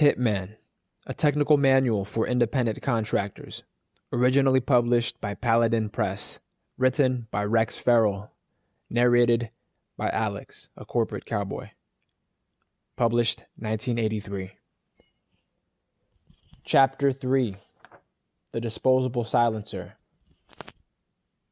Hitman, a technical manual for independent contractors, originally published by Paladin Press, written by Rex Ferrell, narrated by Alex, a corporate cowboy. Published 1983. Chapter 3. The Disposable Silencer.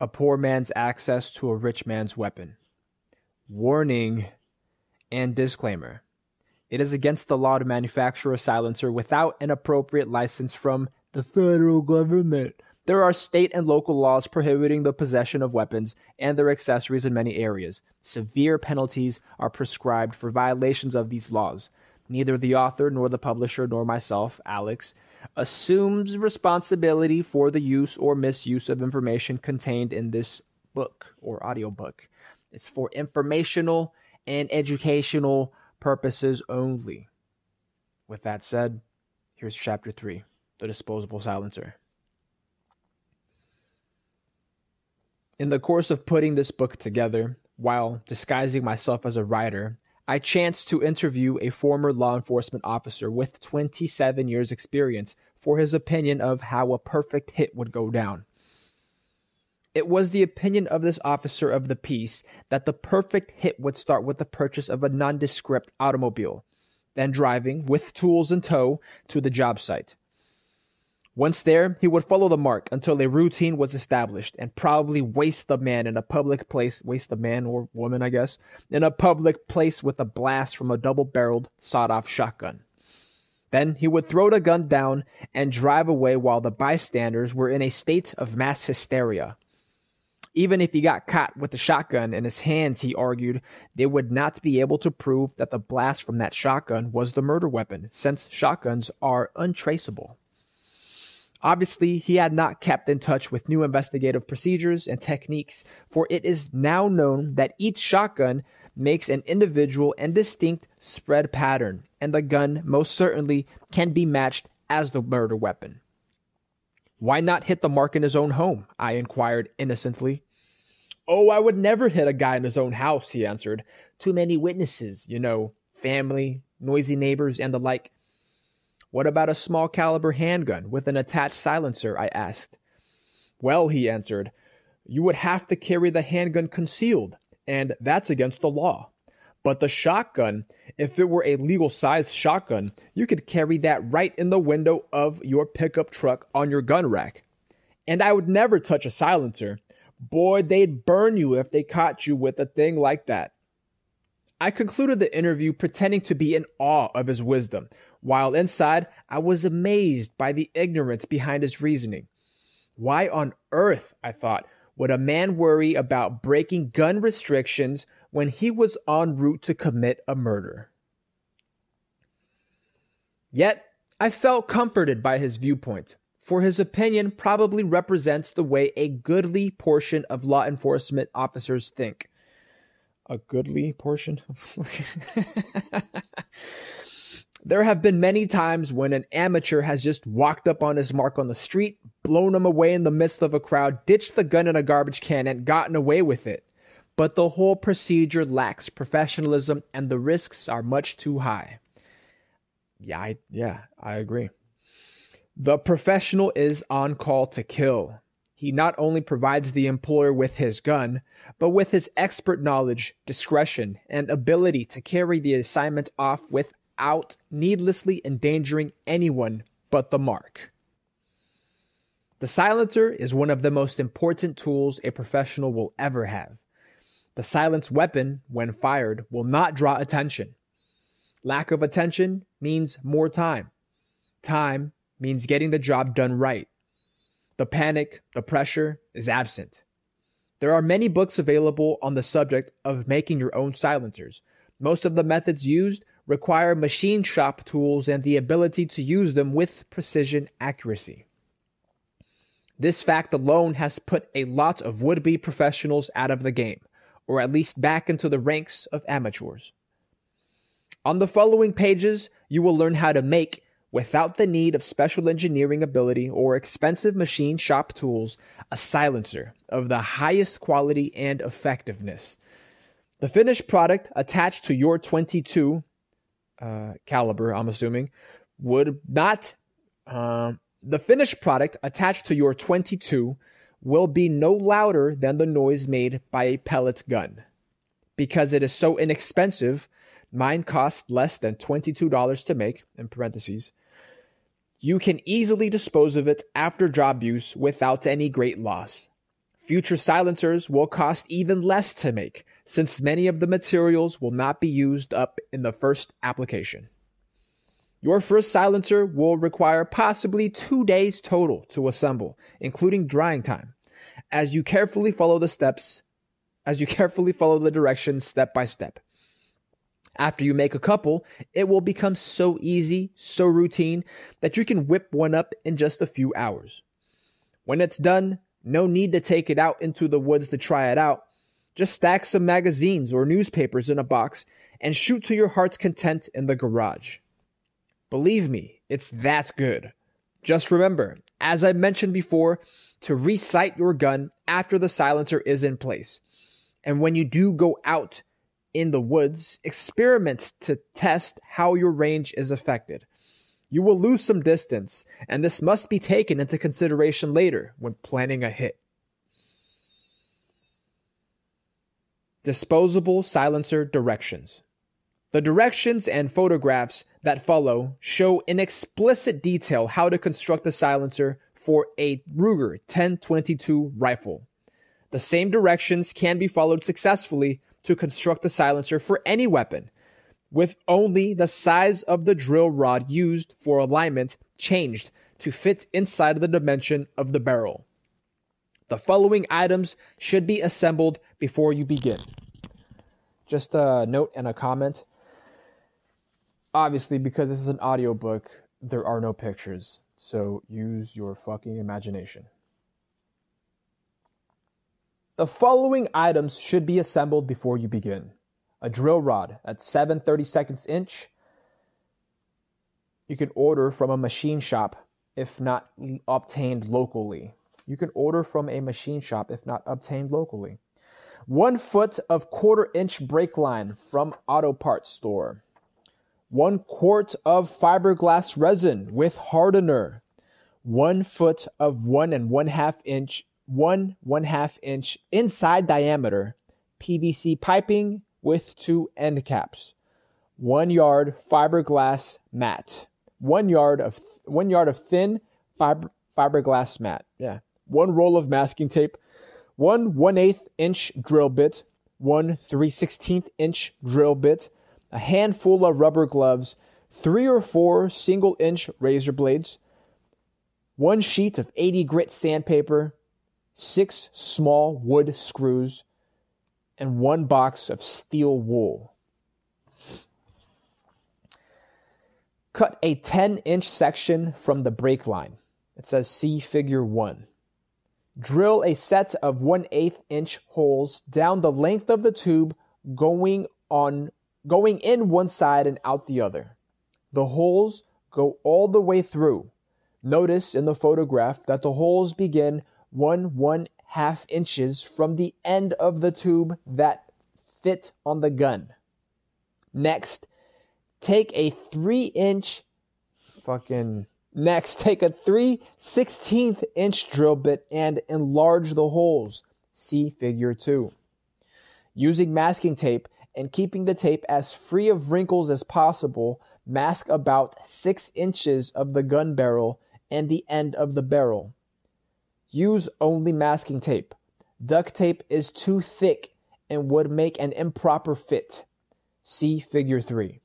A poor man's access to a rich man's weapon. Warning and disclaimer. It is against the law to manufacture a silencer without an appropriate license from the federal government. There are state and local laws prohibiting the possession of weapons and their accessories in many areas. Severe penalties are prescribed for violations of these laws. Neither the author nor the publisher nor myself, Alex, assumes responsibility for the use or misuse of information contained in this book or audiobook. It's for informational and educational purposes only. With that said, here's Chapter 3, The Disposable Silencer. In the course of putting this book together, while disguising myself as a writer, I chanced to interview a former law enforcement officer with 27 years experience for his opinion of how a perfect hit would go down. It was the opinion of this officer of the peace that the perfect hit would start with the purchase of a nondescript automobile, then driving, with tools in tow, to the job site. Once there, he would follow the mark until a routine was established and probably waste the man in a public place, waste the man or woman, I guess, in a public place with a blast from a double-barreled, sawed-off shotgun. Then he would throw the gun down and drive away while the bystanders were in a state of mass hysteria. Even if he got caught with the shotgun in his hands, he argued, they would not be able to prove that the blast from that shotgun was the murder weapon, since shotguns are untraceable. Obviously, he had not kept in touch with new investigative procedures and techniques, for it is now known that each shotgun makes an individual and distinct spread pattern, and the gun most certainly can be matched as the murder weapon. Why not hit the mark in his own home? I inquired innocently. Oh, I would never hit a guy in his own house, he answered. Too many witnesses, you know, family, noisy neighbors, and the like. What about a small caliber handgun with an attached silencer? I asked. Well, he answered, you would have to carry the handgun concealed, and that's against the law. But the shotgun, if it were a legal-sized shotgun, you could carry that right in the window of your pickup truck on your gun rack. And I would never touch a silencer. Boy, they'd burn you if they caught you with a thing like that. I concluded the interview pretending to be in awe of his wisdom, while inside I was amazed by the ignorance behind his reasoning. Why on earth, I thought, would a man worry about breaking gun restrictions when he was en route to commit a murder? Yet, I felt comforted by his viewpoint, for his opinion probably represents the way a goodly portion of law enforcement officers think. A goodly portion? There have been many times when an amateur has just walked up on his mark on the street, blown him away in the midst of a crowd, ditched the gun in a garbage can, and gotten away with it. But the whole procedure lacks professionalism, and the risks are much too high. Yeah, I agree. The professional is on call to kill. He not only provides the employer with his gun, but with his expert knowledge, discretion, and ability to carry the assignment off without needlessly endangering anyone but the mark. The silencer is one of the most important tools a professional will ever have. The silenced weapon, when fired, will not draw attention. Lack of attention means more time. Time means getting the job done right. The panic, the pressure, is absent. There are many books available on the subject of making your own silencers. Most of the methods used require machine shop tools and the ability to use them with precision accuracy. This fact alone has put a lot of would-be professionals out of the game, or at least back into the ranks of amateurs. On the following pages, you will learn how to make, without the need of special engineering ability or expensive machine shop tools, a silencer of the highest quality and effectiveness. The finished product attached to your .22 caliber, I'm assuming, would not, the finished product attached to your 22 will be no louder than the noise made by a pellet gun. Because it is so inexpensive, mine costs less than $22 to make, in parentheses, you can easily dispose of it after job use without any great loss. Future silencers will cost even less to make, since many of the materials will not be used up in the first application. Your first silencer will require possibly 2 days total to assemble, including drying time, as you carefully follow the steps, directions step by step. After you make a couple, it will become so easy, so routine, that you can whip one up in just a few hours. When it's done, no need to take it out into the woods to try it out. Just stack some magazines or newspapers in a box and shoot to your heart's content in the garage. Believe me, it's that good. Just remember, as I mentioned before, to resight your gun after the silencer is in place. And when you do go out in the woods, experiment to test how your range is affected. You will lose some distance, and this must be taken into consideration later when planning a hit. Disposable silencer directions. The directions and photographs that follow show in explicit detail how to construct the silencer for a Ruger 10-22 rifle. The same directions can be followed successfully to construct the silencer for any weapon, with only the size of the drill rod used for alignment changed to fit inside of the dimension of the barrel. The following items should be assembled before you begin. Just a note and a comment. Obviously, because this is an audiobook, there are no pictures, so use your fucking imagination. The following items should be assembled before you begin. A drill rod at 7/32 inch. You can order from a machine shop if not obtained locally. 1 foot of 1/4 inch brake line from auto parts store. 1 quart of fiberglass resin with hardener. 1 foot of 1 1/2 inch inside diameter PVC piping with 2 end caps, 1 yard fiberglass mat, 1 yard of thin fiberglass mat, 1 roll of masking tape, 1 1/8 inch drill bit, 1 3/16 inch drill bit, a handful of rubber gloves, 3 or 4 single inch razor blades, 1 sheet of 80 grit sandpaper, 6 small wood screws, and 1 box of steel wool. Cut a 10-inch section from the brake line. It says see figure 1. Drill a set of 1/8 inch holes down the length of the tube, going in one side and out the other. The holes go all the way through. Notice in the photograph that the holes begin 1 1/2 inches from the end of the tube that fit on the gun. Next, take a 3/16 inch drill bit and enlarge the holes. See figure 2. Using masking tape and keeping the tape as free of wrinkles as possible, mask about 6 inches of the gun barrel and the end of the barrel. Use only masking tape. Duct tape is too thick and would make an improper fit. See figure 3.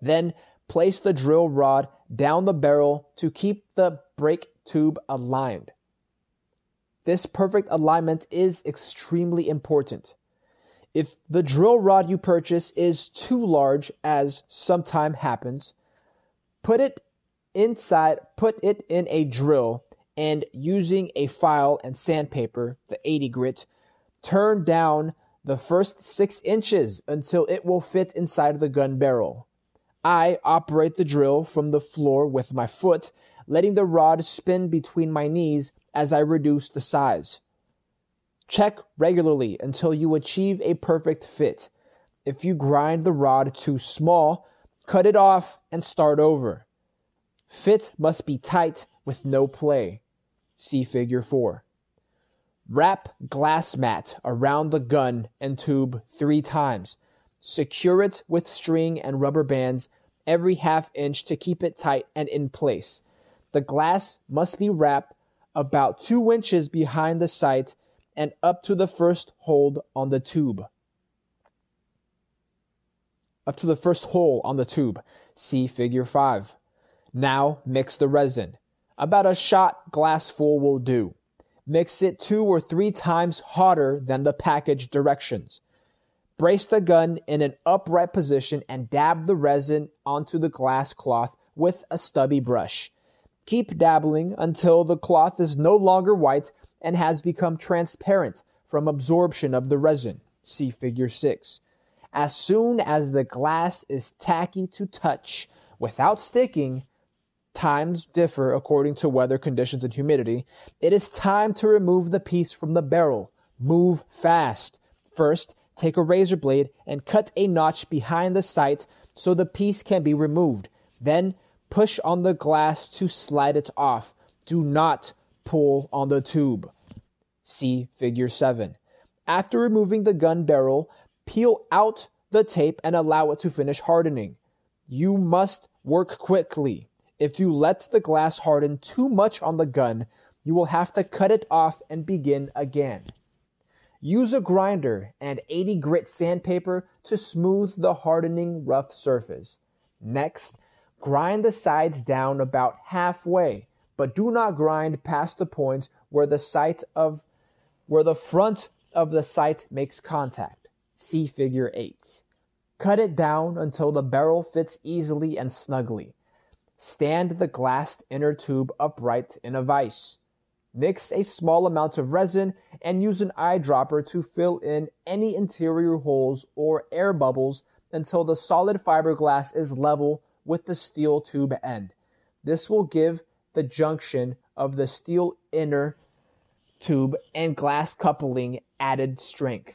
Then place the drill rod down the barrel to keep the brake tube aligned. This perfect alignment is extremely important. If the drill rod you purchase is too large, as sometimes happens, put it in a drill, and using a file and sandpaper, the 80 grit, turn down the first 6 inches until it will fit inside the gun barrel. I operate the drill from the floor with my foot, letting the rod spin between my knees as I reduce the size. Check regularly until you achieve a perfect fit. If you grind the rod too small, cut it off and start over. Fit must be tight with no play. See figure 4. Wrap glass mat around the gun and tube 3 times. Secure it with string and rubber bands every ½ inch to keep it tight and in place. The glass must be wrapped about 2 inches behind the sight and up to the first hold on the tube. Up to the first hole on the tube. See figure 5. Now mix the resin. About a shot glass full will do. Mix it 2 or 3 times hotter than the package directions. Brace the gun in an upright position and dab the resin onto the glass cloth with a stubby brush. Keep dabbling until the cloth is no longer white and has become transparent from absorption of the resin. See figure 6. As soon as the glass is tacky to touch, without sticking, times differ according to weather conditions and humidity, it is time to remove the piece from the barrel. Move fast. First, take a razor blade and cut a notch behind the sight so the piece can be removed. Then, push on the glass to slide it off. Do not pull on the tube. See figure 7. After removing the gun barrel, peel out the tape and allow it to finish hardening. You must work quickly. If you let the glass harden too much on the gun, you will have to cut it off and begin again. Use a grinder and 80 grit sandpaper to smooth the hardening rough surface. Next, grind the sides down about halfway, but do not grind past the point where the front of the sight makes contact. See figure 8. Cut it down until the barrel fits easily and snugly. Stand the glassed inner tube upright in a vise. Mix a small amount of resin and use an eyedropper to fill in any interior holes or air bubbles until the solid fiberglass is level with the steel tube end. This will give the junction of the steel inner tube and glass coupling added strength.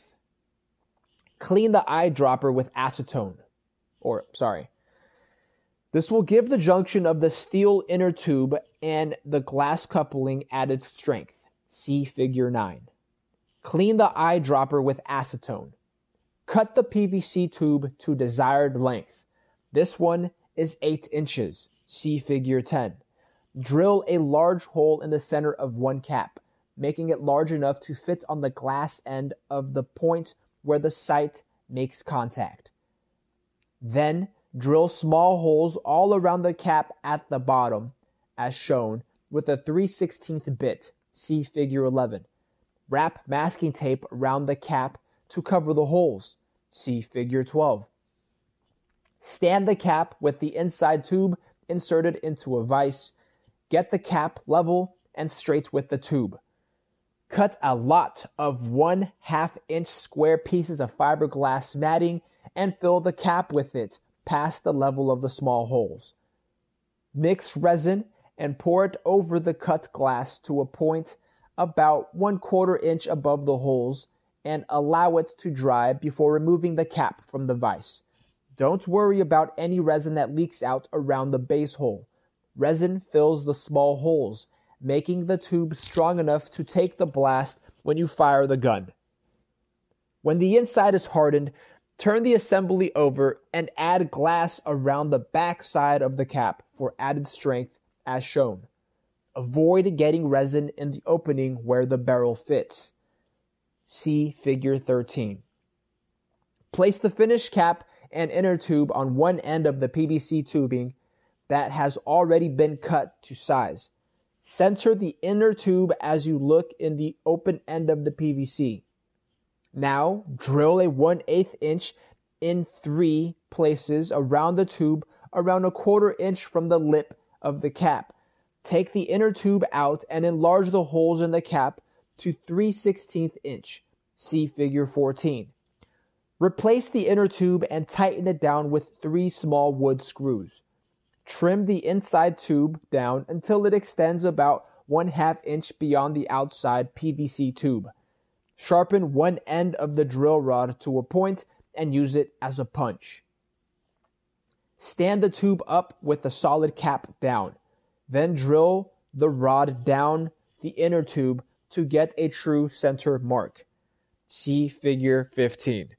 This will give the junction of the steel inner tube and the glass coupling added strength. See figure 9. Clean the eyedropper with acetone. Cut the PVC tube to desired length. This one is 8 inches. See figure 10. Drill a large hole in the center of one cap, making it large enough to fit on the glass end of the point where the sight makes contact. Then drill small holes all around the cap at the bottom, as shown, with a 3/16 bit. See figure 11. Wrap masking tape around the cap to cover the holes. See figure 12. Stand the cap with the inside tube inserted into a vise. Get the cap level and straight with the tube. Cut a lot of 1/2-inch square pieces of fiberglass matting and fill the cap with it past the level of the small holes. Mix resin and pour it over the cut glass to a point about 1/4 inch above the holes and allow it to dry before removing the cap from the vise. Don't worry about any resin that leaks out around the base hole. Resin fills the small holes, making the tube strong enough to take the blast when you fire the gun. When the inside is hardened, turn the assembly over and add glass around the back side of the cap for added strength as shown. Avoid getting resin in the opening where the barrel fits. See figure 13. Place the finished cap and inner tube on one end of the PVC tubing that has already been cut to size. Center the inner tube as you look in the open end of the PVC. Now, drill a 1/8 inch in 3 places around the tube, around a 1/4 inch from the lip of the cap. Take the inner tube out and enlarge the holes in the cap to 3/16 inch. See figure 14. Replace the inner tube and tighten it down with 3 small wood screws. Trim the inside tube down until it extends about 1/2 inch beyond the outside PVC tube. Sharpen one end of the drill rod to a point and use it as a punch. Stand the tube up with the solid cap down. Then drill the rod down the inner tube to get a true center mark. See figure 15.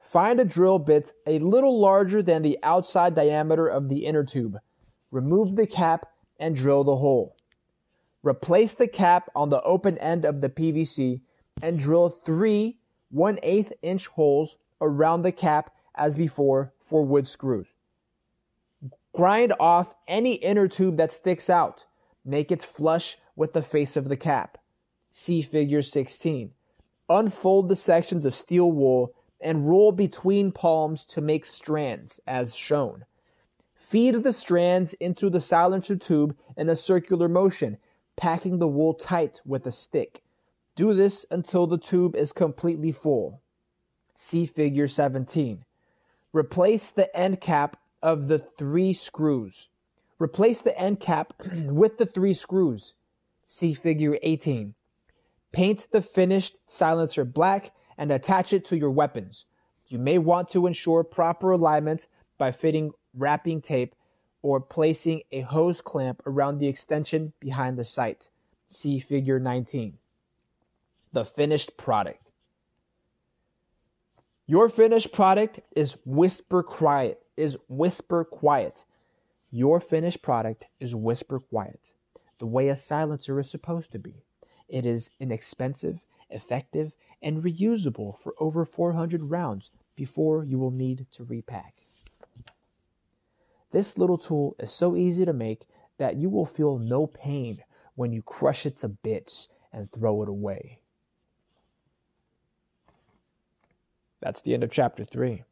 Find a drill bit a little larger than the outside diameter of the inner tube. Remove the cap and drill the hole. Replace the cap on the open end of the PVC and drill 3 1/8-inch holes around the cap as before for wood screws. Grind off any inner tube that sticks out. Make it flush with the face of the cap. See figure 16. Unfold the sections of steel wool and roll between palms to make strands, as shown. Feed the strands into the silencer tube in a circular motion, packing the wool tight with a stick. Do this until the tube is completely full. See figure 17. Replace the end cap of the 3 screws. Replace the end cap with the 3 screws. See figure 18. Paint the finished silencer black and attach it to your weapons. You may want to ensure proper alignment by fitting wrapping tape or placing a hose clamp around the extension behind the sight. See figure 19. The finished product. Your finished product is whisper quiet. Your finished product is whisper quiet, the way a silencer is supposed to be. It is inexpensive, effective, and reusable for over 400 rounds before you will need to repack. This little tool is so easy to make that you will feel no pain when you crush it to bits and throw it away. That's the end of chapter 3.